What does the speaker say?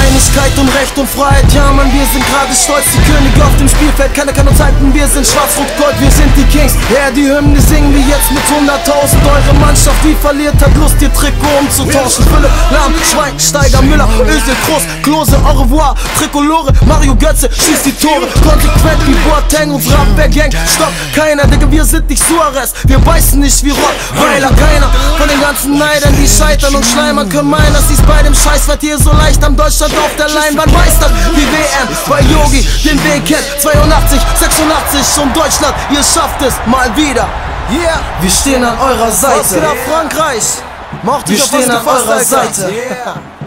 Einigkeit und Recht und Freiheit, ja Mann, wir sind gerade stolz, die Könige auf dem Spielfeld, keiner kann uns halten, wir sind schwarz und gold, wir sind die Kings, ja, die Hymne singen wir jetzt mit 100.000, eure Mannschaft, die verliert, hat Lust, ihr Trikot umzutauschen, Philipp Lahm, Schweinsteiger, Müller, Özil, Kroos, Klose, au revoir, Trikolore, Mario Götze, schießt die Tore, konsequent wie Boateng, Ufrabeck, Gang, stopp, keiner, Digga, wir sind nicht Suarez, wir beißen nicht wie Rottweiler, keiner von den ganzen Neidern, die scheitern und Schleimern können meinen, dass die's bei dem Scheiß wird hier so leicht am Deutschland auf der Leinwand meistern wie WM, weil Yogi den Weg kennt, 82, 86 und Deutschland, ihr schafft es mal wieder, yeah. Wir stehen an eurer Seite, was geht ab Frankreich? Macht ihr doch was gefasst, Alter. Wir stehen an eurer Seite, yeah.